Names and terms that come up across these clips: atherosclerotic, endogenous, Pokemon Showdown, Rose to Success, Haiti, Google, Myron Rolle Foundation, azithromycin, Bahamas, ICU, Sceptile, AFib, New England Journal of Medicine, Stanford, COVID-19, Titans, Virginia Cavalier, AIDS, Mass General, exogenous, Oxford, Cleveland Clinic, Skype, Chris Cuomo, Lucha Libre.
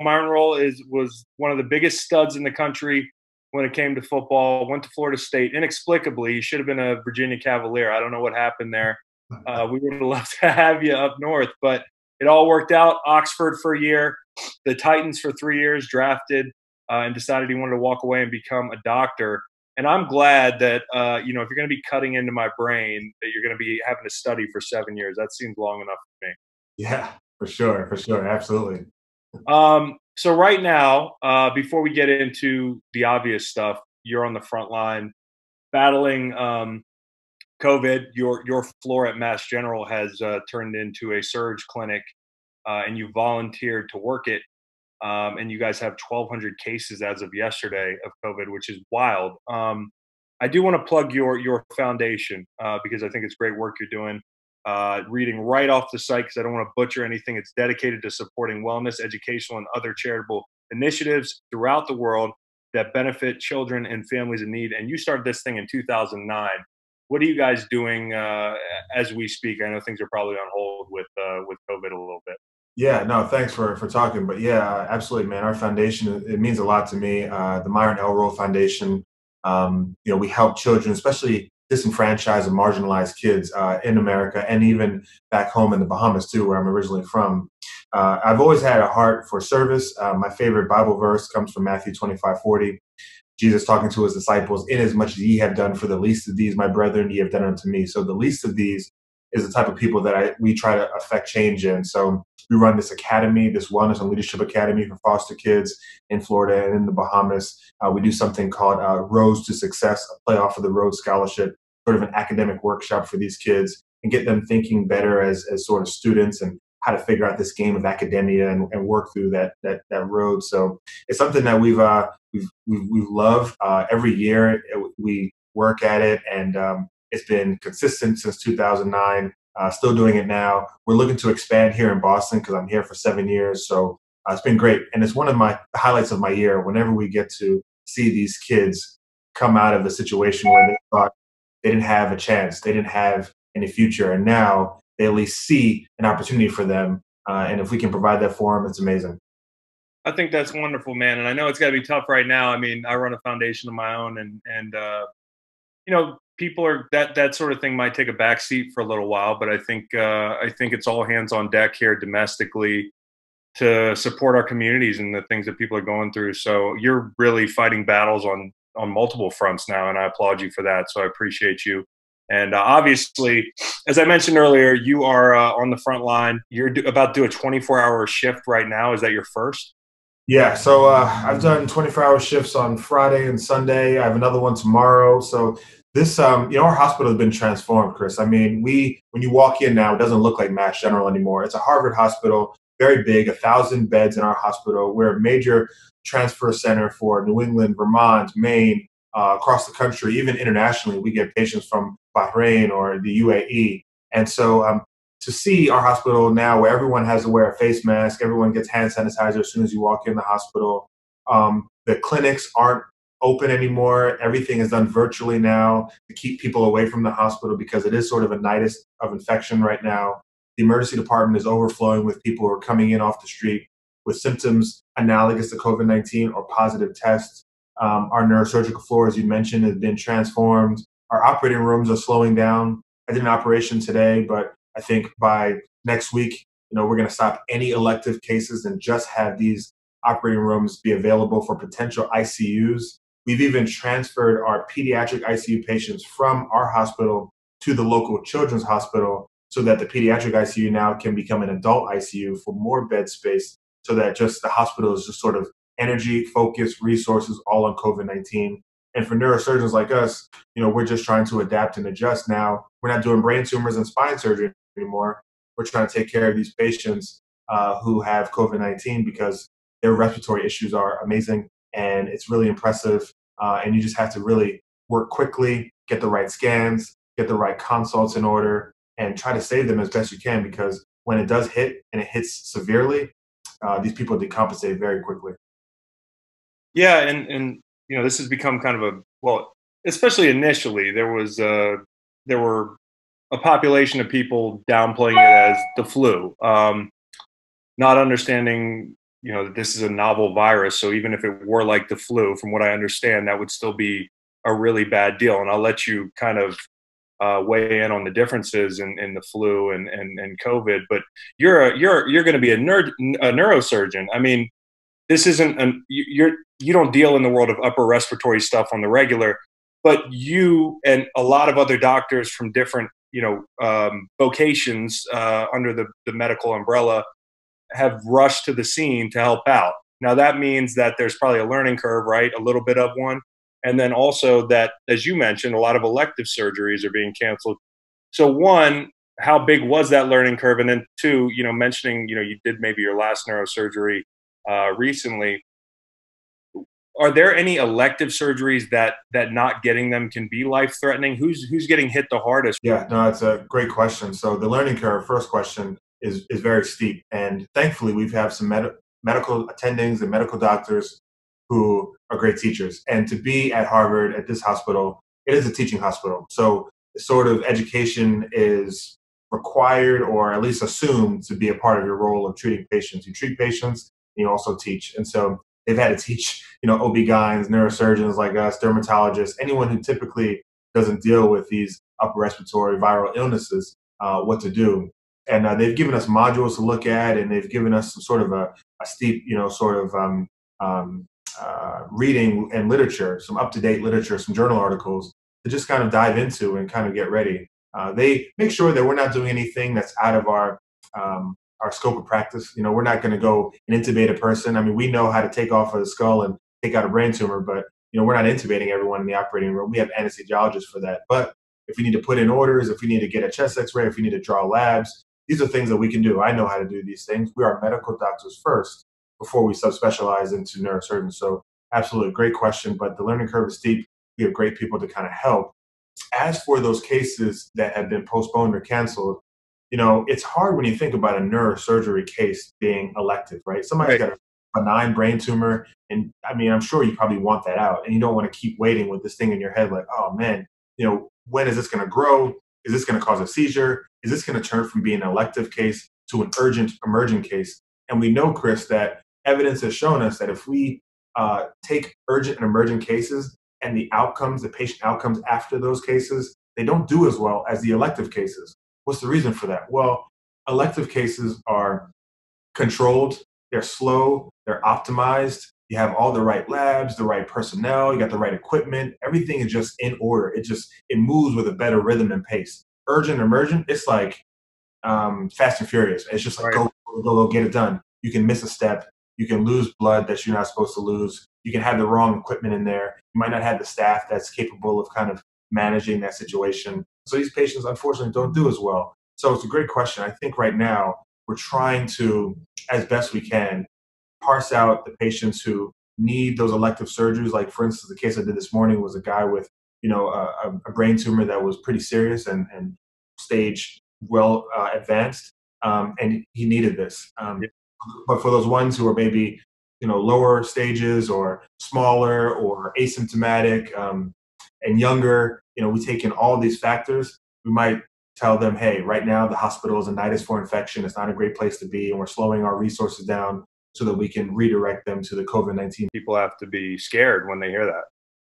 Myron Rolle was one of the biggest studs in the country when it came to football. Went to Florida State inexplicably. He should have been a Virginia Cavalier. I don't know what happened there. We would have loved to have you up north, but it all worked out. Oxford for a year, the Titans for 3 years, drafted and decided he wanted to walk away and become a doctor. And I'm glad that, if you're going to be cutting into my brain, that you're going to be having to study for 7 years. That seems long enough for me. Yeah, for sure. Absolutely. So right now, before we get into the obvious stuff, you're on the front line battling COVID. Your floor at Mass General has turned into a surge clinic, and you volunteered to work it. And you guys have 1,200 cases as of yesterday of COVID, which is wild. I do want to plug your foundation because I think it's great work you're doing. Reading right off the site because I don't want to butcher anything. It's dedicated to supporting wellness, educational, and other charitable initiatives throughout the world that benefit children and families in need. And you started this thing in 2009. What are you guys doing as we speak? I know things are probably on hold with COVID a little bit. Yeah, no, thanks for talking. But yeah, absolutely, man. Our foundation, it means a lot to me. The Myron Rolle Foundation, we help children, especially disenfranchised and marginalized kids in America and even back home in the Bahamas, too, where I'm originally from. I've always had a heart for service. My favorite Bible verse comes from Matthew 25, 40. Jesus talking to his disciples, "Inasmuch as ye have done for the least of these, my brethren, ye have done unto me." So the least of these is the type of people that we try to affect change in. So we run this academy, this wellness and leadership academy for foster kids in Florida and in the Bahamas. We do something called Rose to Success, a playoff of the Rhodes Scholarship, sort of an academic workshop for these kids and get them thinking better as sort of students and how to figure out this game of academia and work through that road. So it's something that we've loved. Every year we work at it, and it's been consistent since 2009. Still doing it now. We're looking to expand here in Boston because I'm here for 7 years. So it's been great. And it's one of my highlights of my year whenever we get to see these kids come out of a situation where they thought they didn't have a chance, they didn't have any future. And now they at least see an opportunity for them. And if we can provide that for them, it's amazing. I think that's wonderful, man. And I know it's got to be tough right now. I mean, I run a foundation of my own and people are that sort of thing might take a backseat for a little while, but I think it's all hands on deck here domestically to support our communities and the things that people are going through. So you're really fighting battles on multiple fronts now, and I applaud you for that. So I appreciate you. And obviously, as I mentioned earlier, you are on the front line. You're about to do a 24-hour shift right now. Is that your first? Yeah, so I've done 24-hour shifts on Friday and Sunday. I have another one tomorrow. So this, our hospital has been transformed, Chris. I mean, when you walk in now, it doesn't look like Mass General anymore. It's a Harvard hospital, very big, 1,000 beds in our hospital. We're a major transfer center for New England, Vermont, Maine, across the country, even internationally. We get patients from Bahrain or the UAE. And so to see our hospital now where everyone has to wear a face mask, everyone gets hand sanitizer as soon as you walk in the hospital. The clinics aren't open anymore. Everything is done virtually now to keep people away from the hospital because it is sort of a nidus of infection right now. The emergency department is overflowing with people who are coming in off the street with symptoms analogous to COVID-19 or positive tests. Our neurosurgical floor, as you mentioned, has been transformed. Our operating rooms are slowing down. I did an operation today, but I think by next week, we're going to stop any elective cases and just have these operating rooms be available for potential ICUs. We've even transferred our pediatric ICU patients from our hospital to the local children's hospital so that the pediatric ICU now can become an adult ICU for more bed space so that just the hospital is just sort of energy, focus, resources, all on COVID-19. And for neurosurgeons like us, we're just trying to adapt and adjust now. We're not doing brain tumors and spine surgery anymore. We're trying to take care of these patients who have COVID-19 because their respiratory issues are amazing. And it's really impressive. And you just have to really work quickly, get the right scans, get the right consults in order, and try to save them as best you can, because when it does hit and it hits severely, these people decompensate very quickly. Yeah. And this has become kind of especially initially, there were a population of people downplaying it as the flu, not understanding you know, that this is a novel virus. So even if it were like the flu, from what I understand, that would still be a really bad deal. And I'll let you kind of weigh in on the differences in the flu and COVID. But you're going to be a neurosurgeon. I mean, this isn't you don't deal in the world of upper respiratory stuff on the regular, but you and a lot of other doctors from different, you know, vocations under the medical umbrella have rushed to the scene to help out. Now that means that there's probably a learning curve, right? A little bit of one. And then also that, as you mentioned, a lot of elective surgeries are being canceled. So one, how big was that learning curve? And then two, you know, mentioning, you know, you did maybe your last neurosurgery recently. Are there any elective surgeries that not getting them can be life-threatening? Who's getting hit the hardest? Yeah, no, it's a great question. So the learning curve, first question, is very steep. And thankfully, we've had some medical attendings and medical doctors who are great teachers. And to be at Harvard at this hospital, it is a teaching hospital. So sort of education is required or at least assumed to be a part of your role of treating patients. You treat patients, and you also teach. And so they've had to teach, you know, OB-GYNs, neurosurgeons like us, dermatologists, anyone who typically doesn't deal with these upper respiratory viral illnesses, what to do. And they've given us modules to look at, and they've given us some sort of a steep, you know, sort of reading and literature, some up-to-date literature, some journal articles to just kind of dive into and kind of get ready. They make sure that we're not doing anything that's out of our scope of practice. You know, we're not going to go and intubate a person. I mean, we know how to take off of the skull and take out a brain tumor, but, you know, we're not intubating everyone in the operating room. We have anesthesiologists for that. But if we need to put in orders, if we need to get a chest x-ray, if we need to draw labs, these are things that we can do. I know how to do these things. We are medical doctors first before we subspecialize into neurosurgeons. So absolutely great question, but the learning curve is steep. We have great people to kind of help. As for those cases that have been postponed or canceled, you know, it's hard when you think about a neurosurgery case being elective, right? Somebody's got a benign brain tumor, and I mean, I'm sure you probably want that out, and you don't want to keep waiting with this thing in your head like, oh man, you know, when is this going to grow? Is this going to cause a seizure? Is this going to turn from being an elective case to an urgent, emergent case? And we know, Chris, that evidence has shown us that if we take urgent and emergent cases and the outcomes, the patient outcomes after those cases, they don't do as well as the elective cases. What's the reason for that? Well, elective cases are controlled, they're slow, they're optimized. You have all the right labs, the right personnel, you got the right equipment. Everything is just in order. It moves with a better rhythm and pace. Urgent, emergent, it's like Fast and Furious. It's just like, go, get it done. You can miss a step. You can lose blood that you're not supposed to lose. You can have the wrong equipment in there. You might not have the staff that's capable of kind of managing that situation. So these patients, unfortunately, don't do as well. So it's a great question. I think right now we're trying to, as best we can, parse out the patients who need those elective surgeries. Like, for instance, the case I did this morning was a guy with, you know, a brain tumor that was pretty serious and stage well advanced, and he needed this. But for those ones who are maybe, you know, lower stages or smaller or asymptomatic and younger, you know, we take in all these factors. We might tell them, hey, right now the hospital is a nidus for infection. It's not a great place to be, and we're slowing our resources down so that we can redirect them to the COVID-19. People have to be scared when they hear that.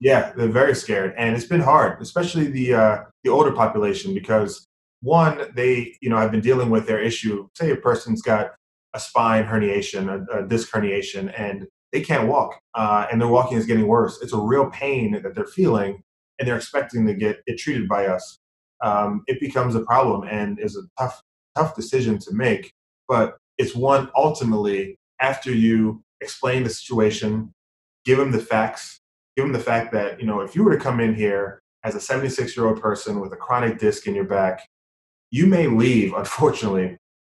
Yeah, they're very scared, and it's been hard, especially the older population, because one, they, you know, have been dealing with their issue. Say a person's got a spine herniation, a disc herniation, and they can't walk, and their walking is getting worse. It's a real pain that they're feeling, and they're expecting to get it treated by us. It becomes a problem and is a tough decision to make, but it's one ultimately, after you explain the situation, give them the facts, give them the fact that, you know, if you were to come in here as a 76-year-old person with a chronic disc in your back, you may leave, unfortunately,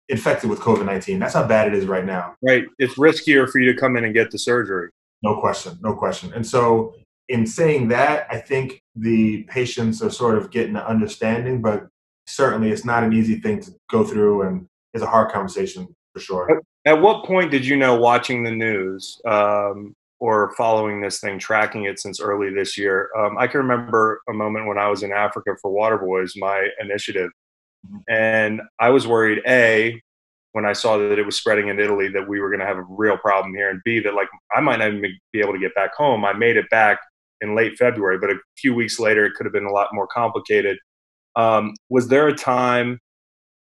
infected with COVID-19. That's how bad it is right now. Right. It's riskier for you to come in and get the surgery. No question. No question. And so in saying that, I think the patients are sort of getting an understanding, but certainly it's not an easy thing to go through, and it's a hard conversation for sure. At what point did you know, watching the news or following this thing, tracking it since early this year? I can remember a moment when I was in Africa for Waterboys, my initiative, and I was worried, A, when I saw that it was spreading in Italy, that we were going to have a real problem here, and B, that like I might not even be able to get back home. I made it back in late February, but a few weeks later, it could have been a lot more complicated. Was there a time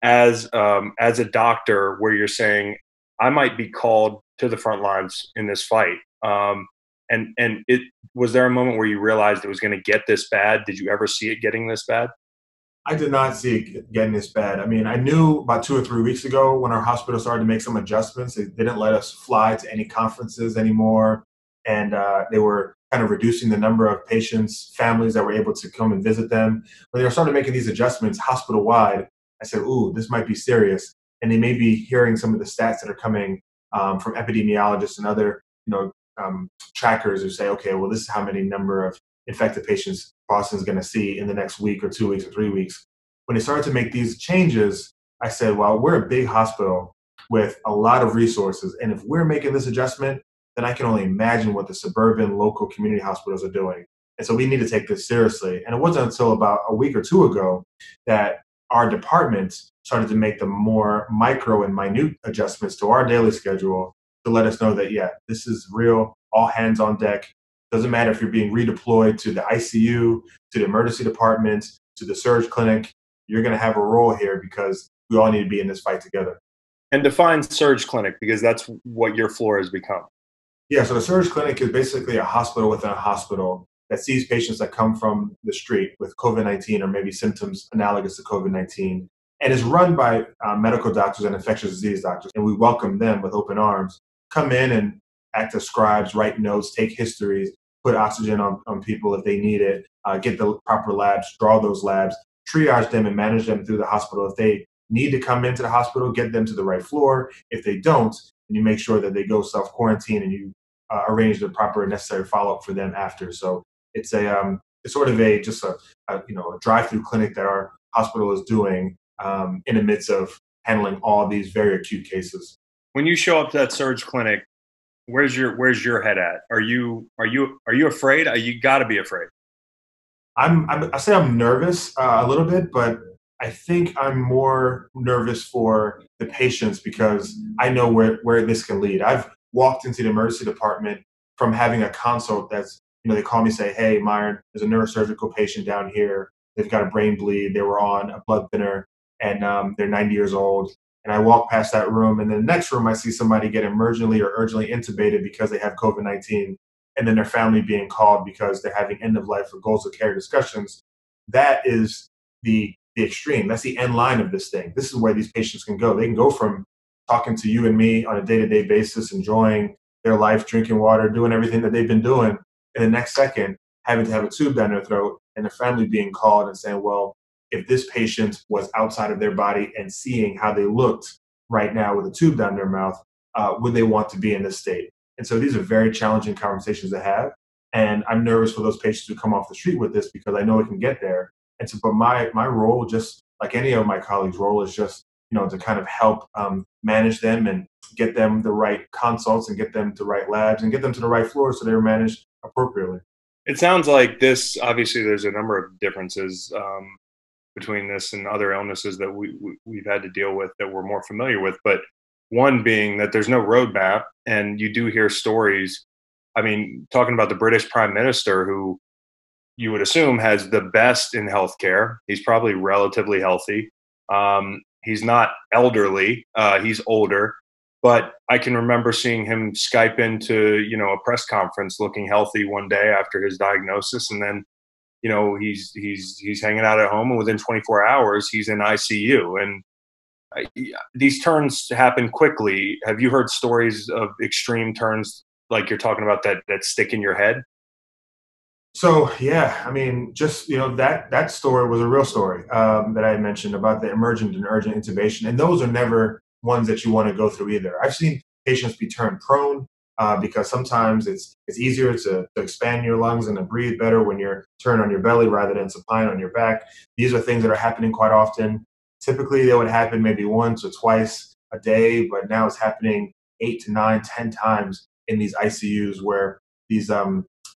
as a doctor where you're saying, I might be called to the front lines in this fight? And was there a moment where you realized it was going to get this bad? Did you ever see it getting this bad? I did not see it getting this bad. I mean, I knew about 2 or 3 weeks ago when our hospital started to make some adjustments. They didn't let us fly to any conferences anymore. And they were kind of reducing the number of patients, families that were able to come and visit them. When they were starting making these adjustments hospital-wide, I said, ooh, this might be serious. And they may be hearing some of the stats that are coming from epidemiologists and other, trackers who say, okay, well, this is how many number of infected patients Boston's going to see in the next week or 2 weeks or 3 weeks. When they started to make these changes, I said, well, we're a big hospital with a lot of resources. And if we're making this adjustment, then I can only imagine what the suburban local community hospitals are doing. And so we need to take this seriously. And it wasn't until about a week or two ago that our department started to make the more micro and minute adjustments to our daily schedule to let us know that, yeah, this is real, all hands on deck. Doesn't matter if you're being redeployed to the ICU, to the emergency department, to the surge clinic, you're going to have a role here because we all need to be in this fight together. And define surge clinic, because that's what your floor has become. Yeah, so the surge clinic is basically a hospital within a hospital that sees patients that come from the street with COVID-19 or maybe symptoms analogous to COVID-19. And is run by medical doctors and infectious disease doctors. And we welcome them with open arms, come in and act as scribes, write notes, take histories, put oxygen on people if they need it, get the proper labs, draw those labs, triage them and manage them through the hospital. If they need to come into the hospital, get them to the right floor. If they don't, then you make sure that they go self-quarantine and you arrange the proper and necessary follow-up for them after. So it's a it's sort of a drive-through clinic that our hospital is doing in the midst of handling all these very acute cases. When you show up to that surge clinic, Where's your head at? Are you afraid? You got to be afraid. I say I'm nervous a little bit, but I think I'm more nervous for the patients because I know where this can lead. I've walked into the emergency department from having a consult that's, they call me and say, hey, Myron, there's a neurosurgical patient down here. They've got a brain bleed. They were on a blood thinner and they're 90 years old. And I walk past that room, and in the next room, I see somebody get emergently or urgently intubated because they have COVID-19, and then their family being called because they're having end-of-life or goals of care discussions. That is the extreme. That's the end line of this thing. This is where these patients can go. They can go from talking to you and me on a day-to-day basis, enjoying their life, drinking water, doing everything that they've been doing, and the next second, having to have a tube down their throat, and their family being called and saying, well, if this patient was outside of their body and seeing how they looked right now with a tube down their mouth, would they want to be in this state? And so these are very challenging conversations to have. And I'm nervous for those patients who come off the street with this because I know it can get there. And so, but my role, just like any of my colleagues' role, is just, to kind of help manage them and get them the right consults and get them to the right labs and get them to the right floor so they're managed appropriately. It sounds like this, obviously there's a number of differences between this and other illnesses that we've had to deal with that we're more familiar with. But one being that there's no roadmap, and you do hear stories. I mean, talking about the British Prime Minister, who you would assume has the best in healthcare. He's probably relatively healthy. He's not elderly. He's older. But I can remember seeing him Skype into, a press conference looking healthy one day after his diagnosis. And then he's hanging out at home, and within 24 hours, he's in ICU. And these turns happen quickly. Have you heard stories of extreme turns like you're talking about that stick in your head? So, yeah, I mean, just, that story was a real story that I mentioned about the emergent and urgent intubation. And those are never ones that you want to go through either. I've seen patients be turned prone. Because sometimes it's easier to expand your lungs and to breathe better when you're turned on your belly rather than supine on your back. These are things that are happening quite often. Typically, they would happen maybe once or twice a day, but now it's happening 8 to 9, 10 times in these ICUs where these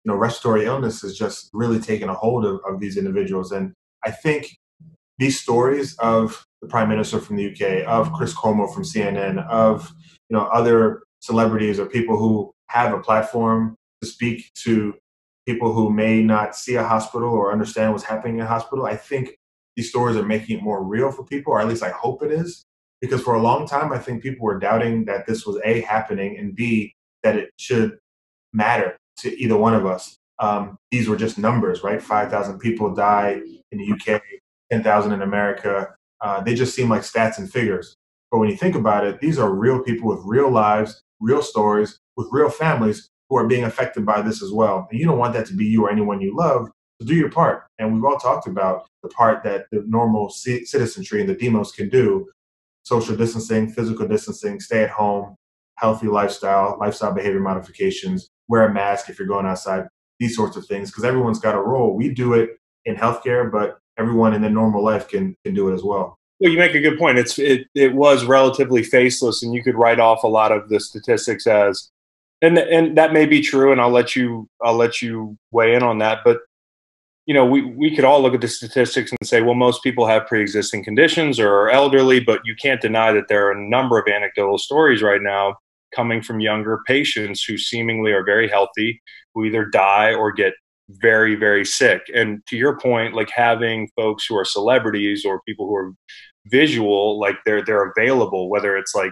respiratory illness is just really taking a hold of these individuals. And I think these stories of the Prime Minister from the UK, of Chris Cuomo from CNN, of other celebrities or people who have a platform to speak to people who may not see a hospital or understand what's happening in a hospital. I think these stories are making it more real for people, or at least I hope it is, because for a long time, I think people were doubting that this was A, happening, and B, that it should matter to either one of us. These were just numbers, right? 5,000 people die in the UK, 10,000 in America. They just seem like stats and figures. But when you think about it, these are real people with real lives, real stories, with real families who are being affected by this as well. And you don't want that to be you or anyone you love, so do your part. And we've all talked about the part that the normal citizenry and the demos can do: social distancing, physical distancing, stay at home, healthy lifestyle, lifestyle behavior modifications, wear a mask if you're going outside, these sorts of things, because everyone's got a role. We do it in healthcare, but everyone in their normal life can do it as well. Well, you make a good point. It was relatively faceless, and you could write off a lot of the statistics as, and that may be true. And I'll let you weigh in on that. But we could all look at the statistics and say, well, most people have pre-existing conditions or are elderly. But you can't deny that there are a number of anecdotal stories right now coming from younger patients who seemingly are very healthy, who either die or get very, very sick. And to your point, like having folks who are celebrities or people who are visual, like they're available, whether it's like,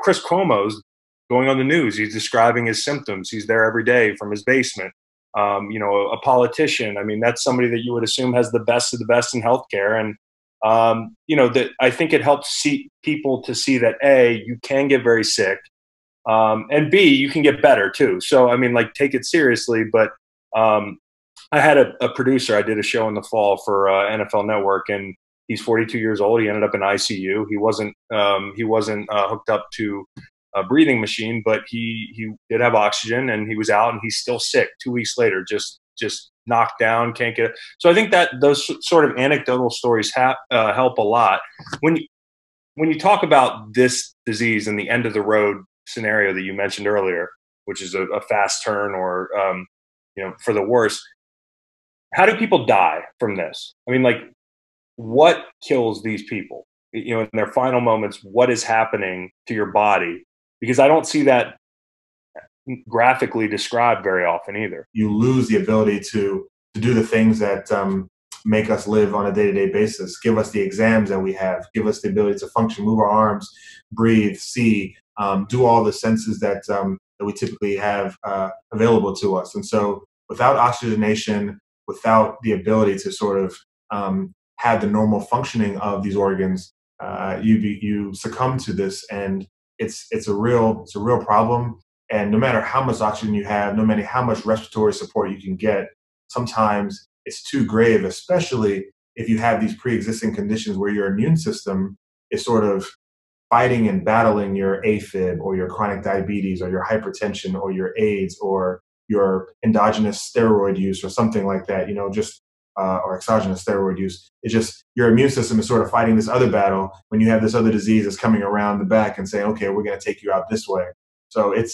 Chris Cuomo's going on the news, he's describing his symptoms. He's there every day from his basement. A politician, I mean, that's somebody that you would assume has the best of the best in healthcare. And, that I think it helps people to see that A, you can get very sick, and B, you can get better too. So, I mean, like, take it seriously, but, I had a producer. I did a show in the fall for NFL Network, and he's 42 years old. He ended up in ICU. He wasn't hooked up to a breathing machine, but he did have oxygen, and he was out, and he's still sick 2 weeks later, just knocked down, can't get it. So I think that those sort of anecdotal stories help a lot. When you talk about this disease and the end of the road scenario that you mentioned earlier, which is a fast turn or for the worse, how do people die from this? I mean, like, what kills these people? In their final moments, what is happening to your body? Because I don't see that graphically described very often either. You lose the ability to do the things that make us live on a day-to-day basis, give us the exams that we have, give us the ability to function, move our arms, breathe, see, do all the senses that we typically have available to us. And so without oxygenation, without the ability to sort of have the normal functioning of these organs, you succumb to this, and it's a real problem. And no matter how much oxygen you have, no matter how much respiratory support you can get, sometimes it's too grave, especially if you have these pre-existing conditions where your immune system is sort of fighting and battling your AFib or your chronic diabetes or your hypertension or your AIDS or your endogenous steroid use or something like that, or exogenous steroid use. It's just your immune system is sort of fighting this other battle when you have this other disease that's coming around the back and saying, okay, we're going to take you out this way. So it's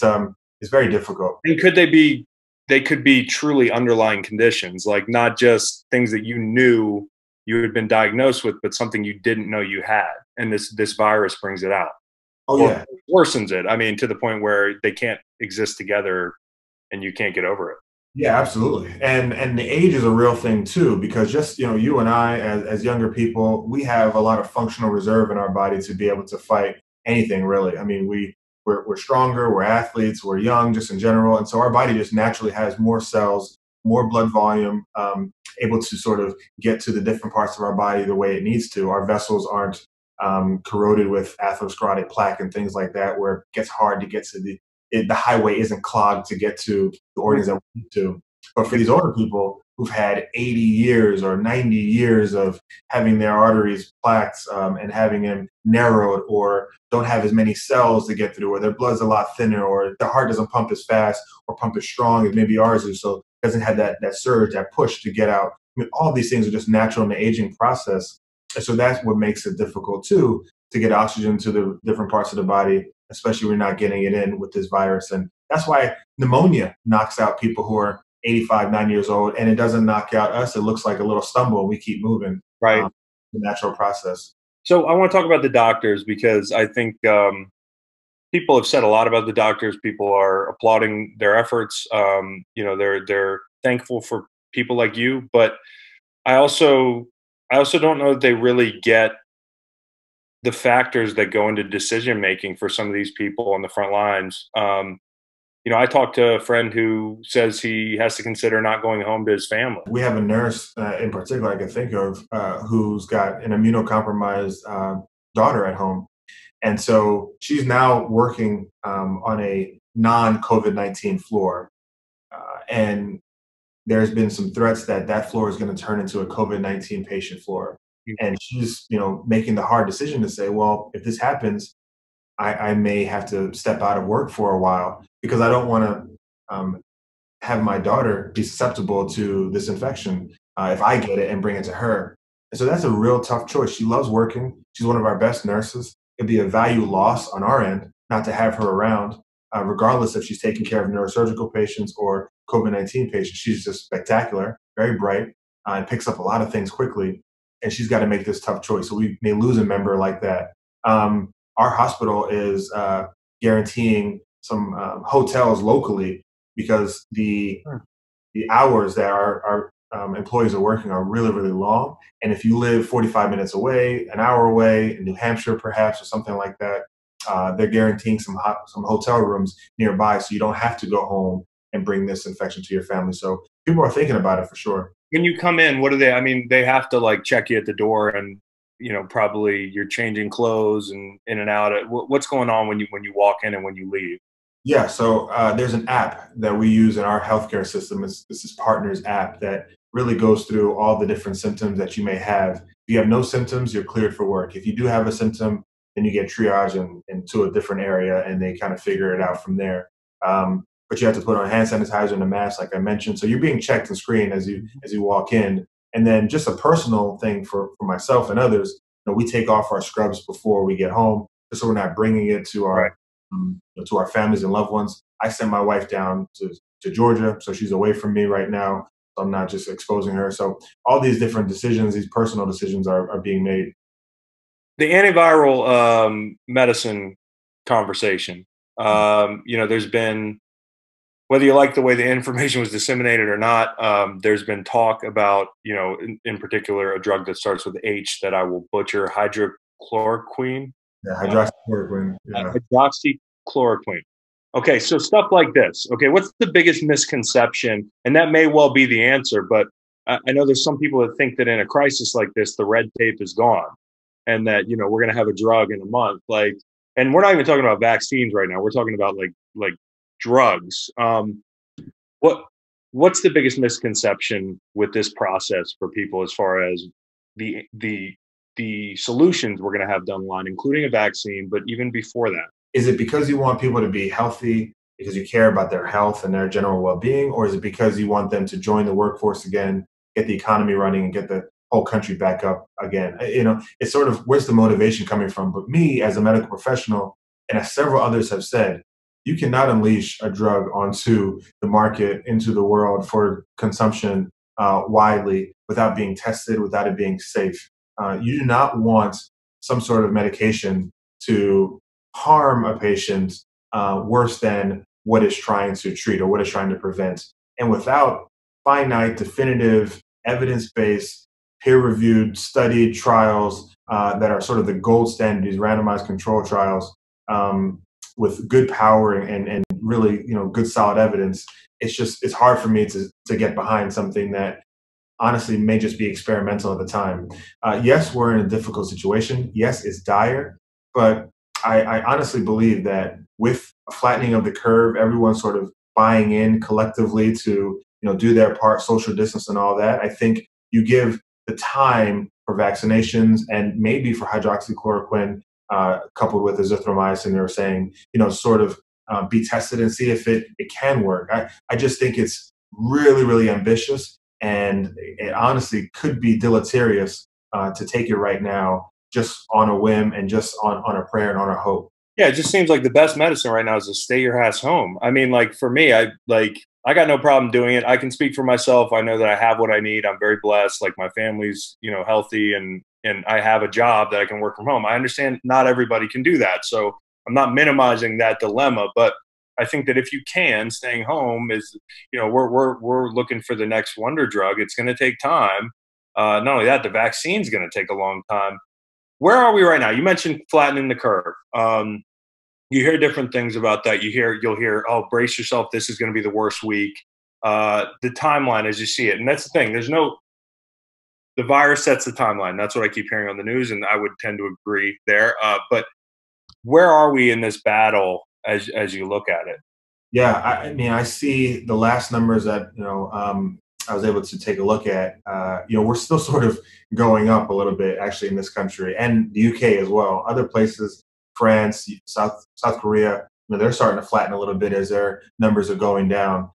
very difficult. And could they be truly underlying conditions, like not just things that you knew you had been diagnosed with, but something you didn't know you had. And this virus brings it out. Oh, yeah. Or worsens it. I mean, to the point where they can't exist together and you can't get over it. Yeah, absolutely. And the age is a real thing too, because just, you and I, as younger people, we have a lot of functional reserve in our body to be able to fight anything really. I mean, we're stronger, we're athletes, we're young just in general. And so our body just naturally has more cells, more blood volume, able to sort of get to the different parts of our body the way it needs to. Our vessels aren't corroded with atherosclerotic plaque and things like that, where it gets hard to get to the highway isn't clogged to get to the organs that we need to. But for these older people who've had 80 years or 90 years of having their arteries plaqued and having them narrowed, or don't have as many cells to get through, or their blood's a lot thinner, or their heart doesn't pump as fast or pump as strong as maybe ours is, so doesn't have that surge, that push to get out. I mean, all these things are just natural in the aging process. And so that's what makes it difficult too, to get oxygen to the different parts of the body, especially when you're not getting it in with this virus. And that's why pneumonia knocks out people who are 85, 9 years old, and it doesn't knock out us. It looks like a little stumble and we keep moving. Right. the natural process. So I want to talk about the doctors, because I think people have said a lot about the doctors. People are applauding their efforts. They're thankful for people like you, but I also don't know that they really get the factors that go into decision making for some of these people on the front lines. I talked to a friend who says he has to consider not going home to his family. We have a nurse in particular I can think of who's got an immunocompromised daughter at home. And so she's now working on a non-COVID-19 floor. And there's been some threats that that floor is going to turn into a COVID-19 patient floor. And she's, making the hard decision to say, well, if this happens, I may have to step out of work for a while, because I don't want to have my daughter be susceptible to this infection if I get it and bring it to her. And so that's a real tough choice. She loves working. She's one of our best nurses. It'd be a value loss on our end not to have her around, regardless if she's taking care of neurosurgical patients or COVID-19 patients. She's just spectacular, very bright, and picks up a lot of things quickly. And she's got to make this tough choice. So we may lose a member like that. Our hospital is guaranteeing some hotels locally, because the hours that our employees are working are really, really long. And if you live 45 minutes away, an hour away, in New Hampshire perhaps, or something like that, they're guaranteeing some hotel rooms nearby, so you don't have to go home and bring this infection to your family. So people are thinking about it for sure. When you come in, what do they, they have to check you at the door, and probably you're changing clothes and in and out. What's going on when you walk in and when you leave? Yeah, so there's an app that we use in our healthcare system. This is Partners app that really goes through all the different symptoms that you may have. If you have no symptoms, you're cleared for work. If you do have a symptom, then you get triaged and to a different area, and they kind of figure it out from there. But you have to put on hand sanitizer and a mask, like I mentioned. So you're being checked and screened as you walk in. And then just a personal thing for myself and others, we take off our scrubs before we get home, just so we're not bringing it to our, to our families and loved ones. I sent my wife down to Georgia, so she's away from me right now. So I'm not just exposing her. So all these different decisions, these personal decisions are being made. The antiviral medicine conversation, there's been, whether you like the way the information was disseminated or not, there's been talk about, in particular, a drug that starts with H that I will butcher, hydroxychloroquine. Yeah, hydroxychloroquine. Yeah. Hydroxychloroquine. Okay, so stuff like this. Okay, what's the biggest misconception? And that may well be the answer, but I know there's some people that think that in a crisis like this, the red tape is gone, and that, we're going to have a drug in a month. And we're not even talking about vaccines right now. We're talking about like drugs. What's the biggest misconception with this process for people as far as the solutions we're going to have down the line, including a vaccine, but even before that? Is it because you want people to be healthy because you care about their health and their general well-being, or is it because you want them to join the workforce again, get the economy running, and get the whole country back up again? It's sort of, where's the motivation coming from? But me, as a medical professional, and as several others have said, you cannot unleash a drug onto the market, into the world for consumption widely without being tested, without it being safe. You do not want some sort of medication to harm a patient worse than what it's trying to treat or what it's trying to prevent. And without finite, definitive, evidence-based, peer-reviewed, studied trials that are sort of the gold standard, these randomized control trials, with good power and really, good solid evidence, it's hard for me to get behind something that honestly may just be experimental at the time. Yes, we're in a difficult situation. Yes, it's dire, but I honestly believe that with a flattening of the curve, everyone sort of buying in collectively to, do their part, social distance and all that, I think you give the time for vaccinations and maybe for hydroxychloroquine, coupled with azithromycin, they were saying, sort of be tested and see if it can work. I just think it's really, really ambitious, and it honestly could be deleterious to take it right now, just on a whim and just on a prayer and on a hope. Yeah, it just seems like the best medicine right now is to stay your ass home. For me, I got no problem doing it. I can speak for myself. I know that I have what I need. I'm very blessed. My family's, healthy and and I have a job that I can work from home. I understand not everybody can do that. So I'm not minimizing that dilemma, but I think that if you can, staying home is, you know, we're looking for the next wonder drug. It's going to take time. Not only that, the vaccine's going to take a long time. Where are we right now? You mentioned flattening the curve. You hear different things about that. You'll hear, oh, brace yourself. This is going to be the worst week. The timeline as you see it. And that's the thing. The virus sets the timeline. That's what I keep hearing on the news. And I would tend to agree there. But where are we in this battle as you look at it? Yeah. I mean, I see the last numbers that, I was able to take a look at, we're still sort of going up a little bit actually in this country and the UK as well. Other places, France, South Korea, they're starting to flatten a little bit as their numbers are going down.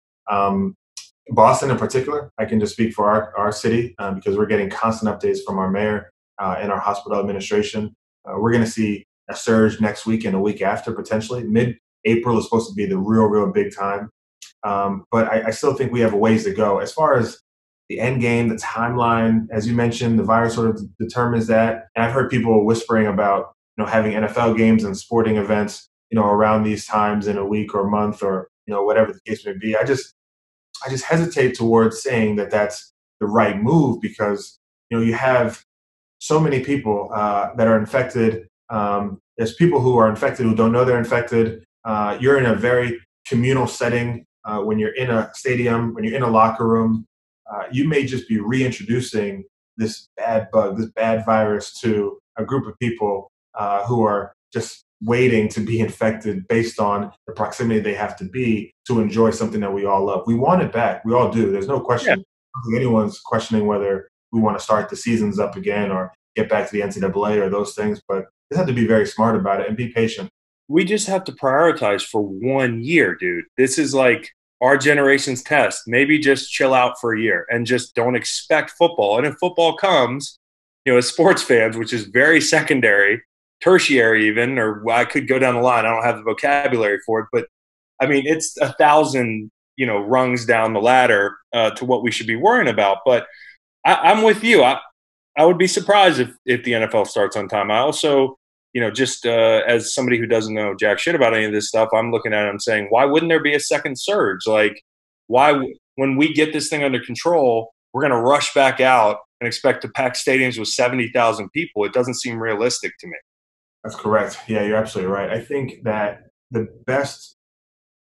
Boston in particular, I can just speak for our city because we're getting constant updates from our mayor and our hospital administration. We're going to see a surge next week and a week after potentially. Mid-April is supposed to be the real big time. But I still think we have a ways to go. As far as the end game, the timeline, as you mentioned, the virus sort of determines that. And I've heard people whispering about having NFL games and sporting events around these times in a week or a month or whatever the case may be. I just hesitate towards saying that that's the right move because you have so many people that are infected. There's people who are infected who don't know they're infected. You're in a very communal setting when you're in a stadium, when you're in a locker room. You may just be reintroducing this bad bug, this bad virus to a group of people who are just waiting to be infected based on the proximity they have to be to enjoy something that we all love. We want it back. We all do. There's no question. Yeah. I don't think anyone's questioning whether we want to start the seasons up again or get back to the NCAA or those things, but you have to be very smart about it and be patient. We just have to prioritize for 1 year, dude. This is like our generation's test. Maybe just chill out for a year and just don't expect football. And if football comes, as sports fans, which is very secondary, tertiary even, or I could go down the line. I don't have the vocabulary for it, but I mean, it's 1,000, rungs down the ladder to what we should be worrying about. But I'm with you. I would be surprised if the NFL starts on time. I also, as somebody who doesn't know jack shit about any of this stuff, I'm looking at it and saying, why wouldn't there be a second surge? Like, why, when we get this thing under control, we're going to rush back out and expect to pack stadiums with 70,000 people. It doesn't seem realistic to me. That's correct. Yeah, you're absolutely right. I think that the best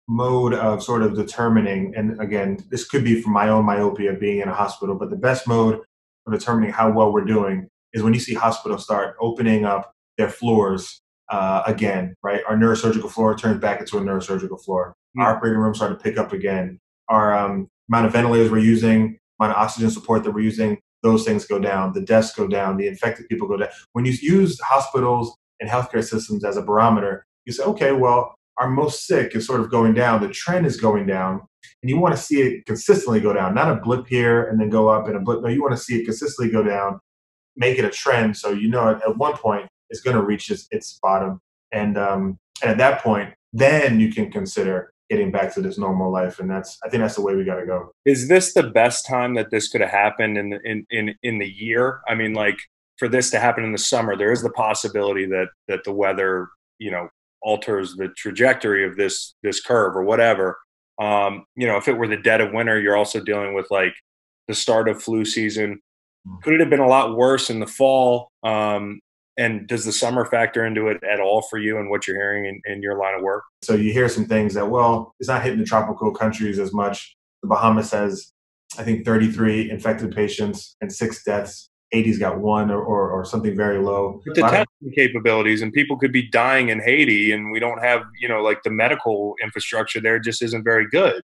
mode of sort of determining, and again, this could be from my own myopia being in a hospital, but the best mode of determining how well we're doing is when you see hospitals start opening up their floors again, right? Our neurosurgical floor turns back into a neurosurgical floor. Mm-hmm. Our operating room started to pick up again. Our amount of ventilators we're using, amount of oxygen support that we're using, those things go down. The deaths go down. The infected people go down. When you use hospitals and healthcare systems as a barometer, you say, okay, well, our most sick is sort of going down. The trend is going down, and you want to see it consistently go down, not a blip here and then go up and a blip. No, you want to see it consistently go down, make it a trend. So, at one point it's going to reach its bottom. And at that point, then you can consider getting back to this normal life. And I think that's the way we got to go. Is this the best time that this could have happened in the year? I mean, like, for this to happen in the summer, there is the possibility that the weather, alters the trajectory of this curve or whatever. If it were the dead of winter, you're also dealing with like the start of flu season. Could it have been a lot worse in the fall? And does the summer factor into it at all for you and what you're hearing in your line of work? So you hear some things that, well, it's not hitting the tropical countries as much. The Bahamas has, I think, 33 infected patients and 6 deaths. Haiti's got 1 or something very low. But the testing capabilities, and people could be dying in Haiti, and we don't have, the medical infrastructure there just isn't very good.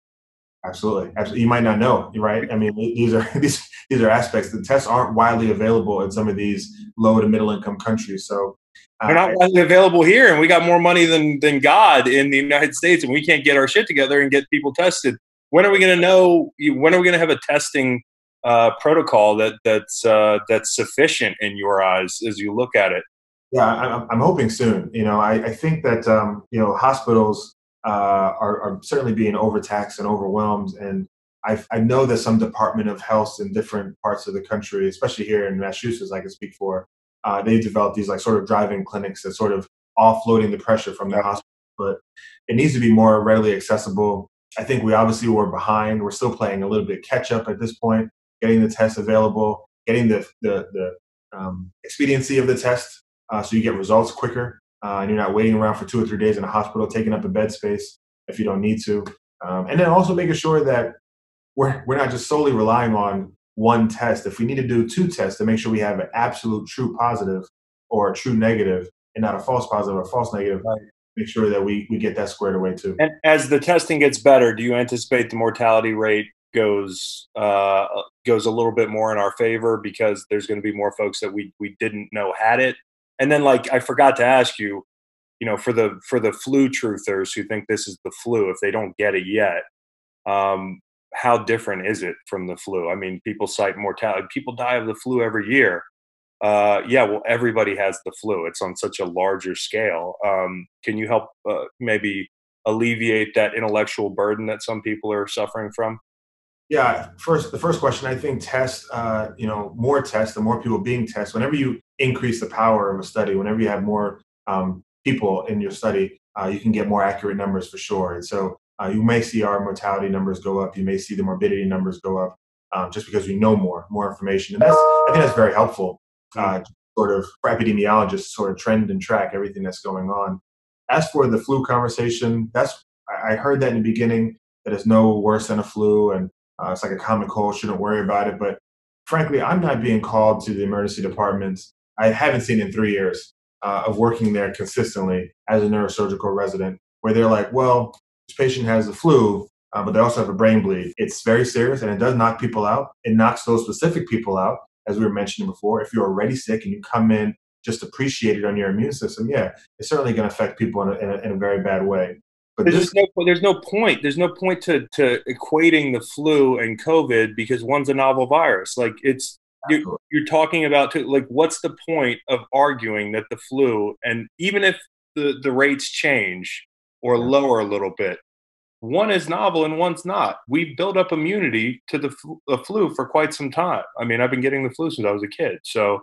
Absolutely. You might not know, right? I mean, these are aspects. The tests aren't widely available in some of these low to middle income countries. So they're not widely available here, and we got more money than God in the United States, and we can't get our shit together and get people tested. When are we going to know? When are we going to have a testing protocol that's sufficient in your eyes as you look at it? Yeah, I'm hoping soon. I think that hospitals are certainly being overtaxed and overwhelmed, and I know that some Department of Health in different parts of the country, especially here in Massachusetts, I can speak for, they've developed these like sort of drive-in clinics that's sort of offloading the pressure from the hospital. But it needs to be more readily accessible. I think we obviously were behind. We're still playing a little bit catch up at this point, getting the tests available, getting the expediency of the test so you get results quicker and you're not waiting around for 2 or 3 days in a hospital, taking up a bed space if you don't need to. And then also making sure that we're not just solely relying on one test. If we need to do 2 tests to make sure we have an absolute true positive or a true negative and not a false positive or false negative, right. Make sure that we get that squared away too. And as the testing gets better, do you anticipate the mortality rate goes a little bit more in our favor because there's going to be more folks that we didn't know had it? And then, like, I forgot to ask you, you know, for the flu truthers who think this is the flu, if they don't get it yet, how different is it from the flu? I mean, people cite mortality. People die of the flu every year. Yeah, well, everybody has the flu. It's on such a larger scale. Can you help maybe alleviate that intellectual burden that some people are suffering from? Yeah, the first question, I think tests, more tests, the more people being tested, whenever you increase the power of a study, whenever you have more people in your study, you can get more accurate numbers for sure. And so you may see our mortality numbers go up. You may see the morbidity numbers go up just because we know more information. And I think that's very helpful. Sort of for epidemiologists, sort of trend and track everything that's going on. As for the flu conversation, I heard that in the beginning that it's no worse than a flu and it's like a common cold, shouldn't worry about it. But frankly, I'm not being called to the emergency departments. I haven't seen in 3 years of working there consistently as a neurosurgical resident where they're like, well, this patient has the flu, but they also have a brain bleed. It's very serious and it does knock people out. It knocks those specific people out. As we were mentioning before, if you're already sick and you come in just depreciated on your immune system, yeah, it's certainly going to affect people in a very bad way. But there's no point to equating the flu and COVID because one's a novel virus. Like you're talking about what's the point of arguing that the flu, and even if the rates change or lower a little bit, one is novel and one's not. We've built up immunity to the flu for quite some time. I mean, I've been getting the flu since I was a kid. So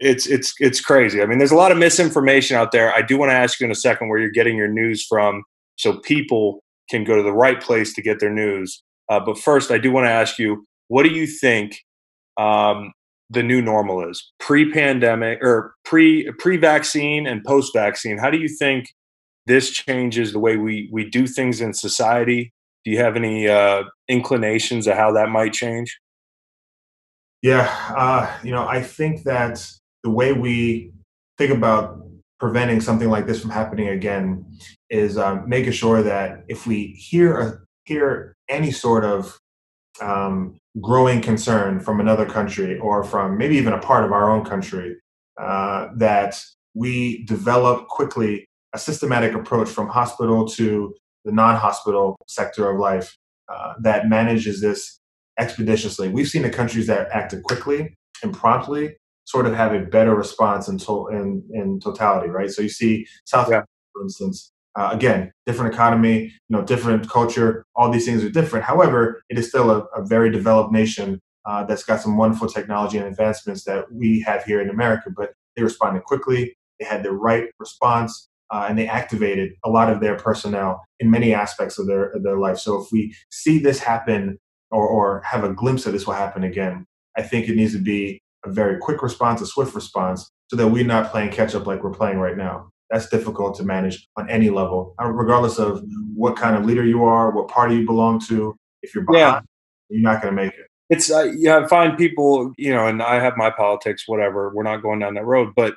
it's crazy. I mean, there's a lot of misinformation out there. I do want to ask you in a second where you're getting your news from so people can go to the right place to get their news. But first, I do want to ask you, what do you think the new normal is? Pre-pandemic or pre-vaccine and post-vaccine, how do you think this changes the way we do things in society? Do you have any inclinations of how that might change? Yeah, I think that the way we think about preventing something like this from happening again is making sure that if we hear any sort of growing concern from another country or from maybe even a part of our own country, that we develop quickly a systematic approach from hospital to the non-hospital sector of life that manages this expeditiously. We've seen the countries that acted quickly and promptly sort of have a better response in totality, right? So you see South Africa, for instance, again, different economy, different culture, all these things are different. However, it is still a very developed nation that's got some wonderful technology and advancements that we have here in America, but they responded quickly. They had the right response. And they activated a lot of their personnel in many aspects of their life. So if we see this happen or have a glimpse of this will happen again, I think it needs to be a very quick response, a swift response, so that we're not playing catch-up like we're playing right now. That's difficult to manage on any level, regardless of what kind of leader you are, what party you belong to. If you're behind, you're not going to make it. It's I find people, and I have my politics, whatever. We're not going down that road, but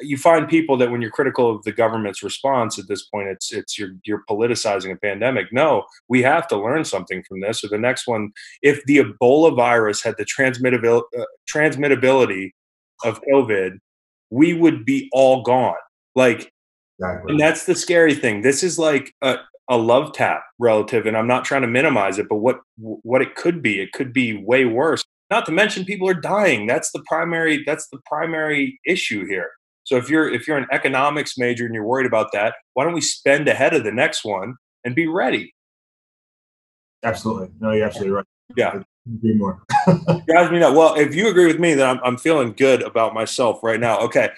you find people that when you're critical of the government's response at this point, it's you're politicizing a pandemic. No, we have to learn something from this. So the next one, if the Ebola virus had the transmittability of COVID, we would be all gone. Exactly. And that's the scary thing. This is like a love tap relative, and I'm not trying to minimize it, but what it could be way worse. Not to mention people are dying. That's the primary issue here. So if you're an economics major and you're worried about that, why don't we spend ahead of the next one and be ready? Absolutely. No, you're absolutely right. Yeah. Agree more. Guys, me know. Well, if you agree with me, then I'm feeling good about myself right now. Okay.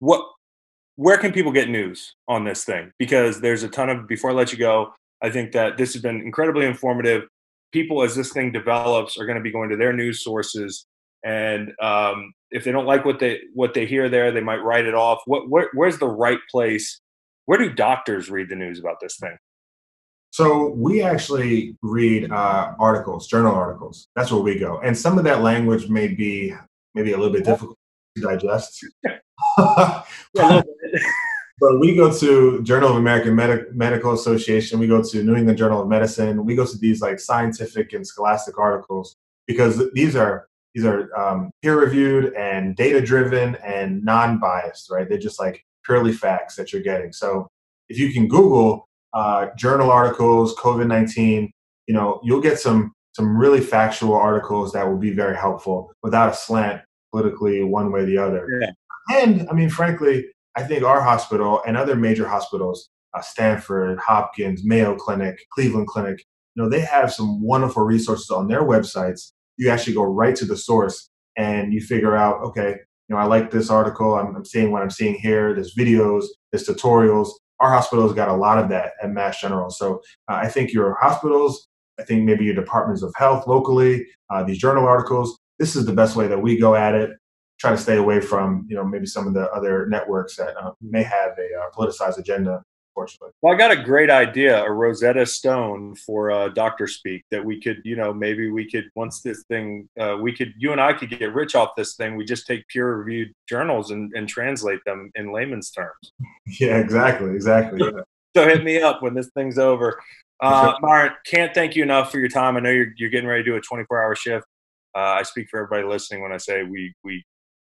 Where can people get news on this thing? Because there's a ton of, before I let you go, I think that this has been incredibly informative. People, as this thing develops, are going to be going to their news sources. And if they don't like what they hear there, they might write it off. Where's the right place? Where do doctors read the news about this thing? So we actually read articles, journal articles. That's where we go. And some of that language may be maybe a little bit difficult to digest. But we go to Journal of American Medical Association. We go to New England Journal of Medicine. We go to these like scientific and scholastic articles because these are peer-reviewed and data-driven and non-biased, right? They're just like purely facts that you're getting. So if you can Google journal articles, COVID-19, you know, you'll get some really factual articles that will be very helpful without a slant politically one way or the other. Yeah. And I mean, frankly, I think our hospital and other major hospitals, Stanford, Hopkins, Mayo Clinic, Cleveland Clinic, you know, they have some wonderful resources on their websites. You actually go right to the source and you figure out, okay, you know, I like this article. I'm seeing what I'm seeing here. There's videos, there's tutorials. Our hospital's got a lot of that at Mass General. So I think your hospitals, I think maybe your departments of health locally, these journal articles, this is the best way that we go at it. Try to stay away from, you know, maybe some of the other networks that may have a politicized agenda, unfortunately. Well, I got a great idea, a Rosetta Stone for doctor speak that we could, you know, maybe we could, once this thing, you and I could get rich off this thing. We just take peer reviewed journals and translate them in layman's terms. Yeah, exactly. Yeah. So hit me up when this thing's over. Myron, can't thank you enough for your time. I know you're getting ready to do a 24-hour shift. I speak for everybody listening when I say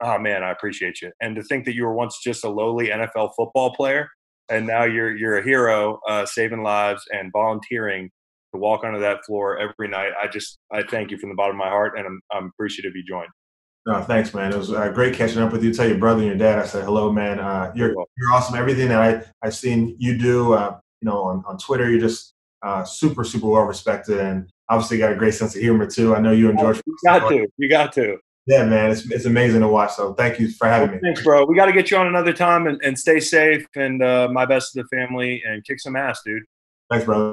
oh man, I appreciate you. And to think that you were once just a lowly NFL football player, and now you're a hero, saving lives and volunteering to walk onto that floor every night. I thank you from the bottom of my heart, and I'm appreciative you joined. No, thanks, man. It was great catching up with you. Tell your brother and your dad I said hello, man. You're awesome. Everything that I've seen you do, you know, on Twitter, you're just super, super well respected, and obviously got a great sense of humor too. I know you and George. You got to. Yeah, man, it's amazing to watch. So thank you for having me. Thanks, bro. We got to get you on another time and stay safe and my best to the family and kick some ass, dude. Thanks, brother.